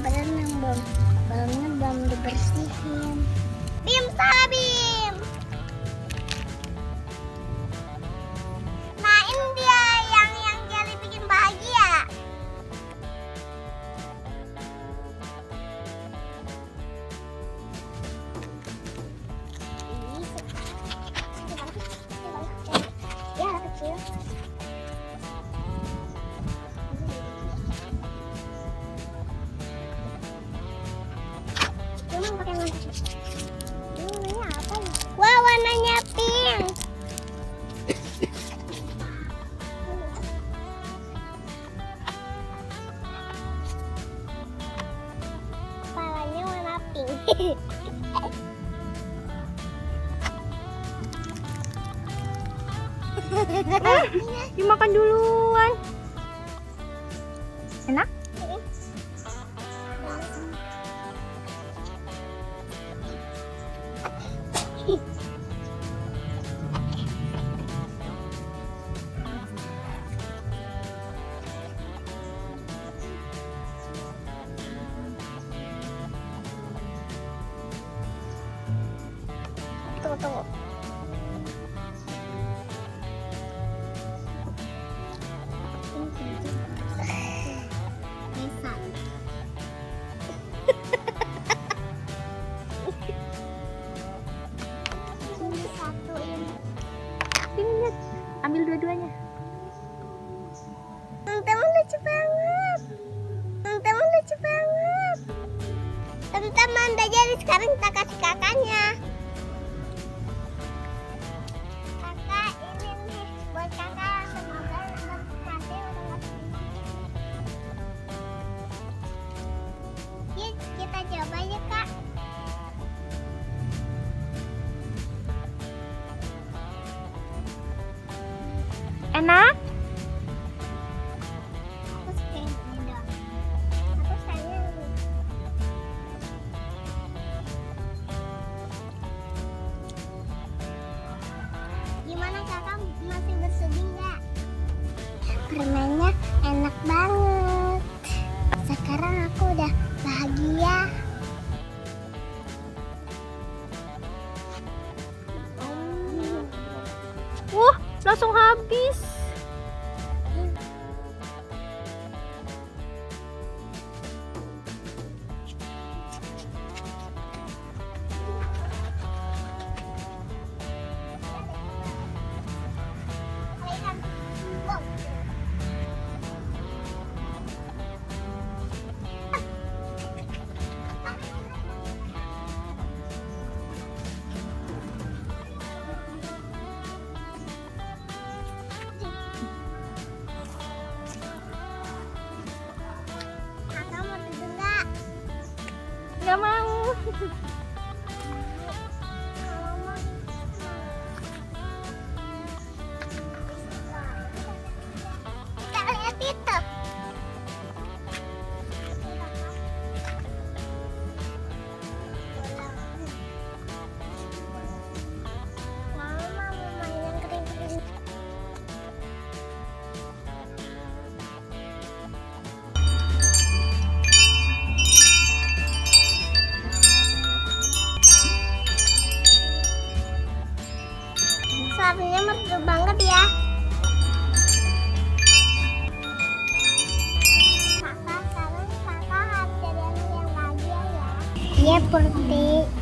berenang, balonnya belum dibersihin. Bim, salah Bim. Nah, ini dia yang Jelly bikin bahagia. Ya, kecil. Wah, warnanya pink. Kepalanya warna pink. Dimakan duluan. Enak? Tunggu. Ini satu ini. Ini lihat, ambil dua-duanya. Teman-teman lucu banget. Teman-teman lucu banget. Teman-teman udah jadi, sekarang kita kasih kakaknya. Enak? Aku suka yang ini dong. Aku sayang ini. Gimana kakak, masih bersedih nggak? Permainnya enak banget. Sekarang aku udah bahagia. Langsung habis. Gak mau. Kita lihat itu. Sapinya merdu banget ya. Kakak, sekarang kakak harus jadi anak yang bahagia ya. Iya, Purti.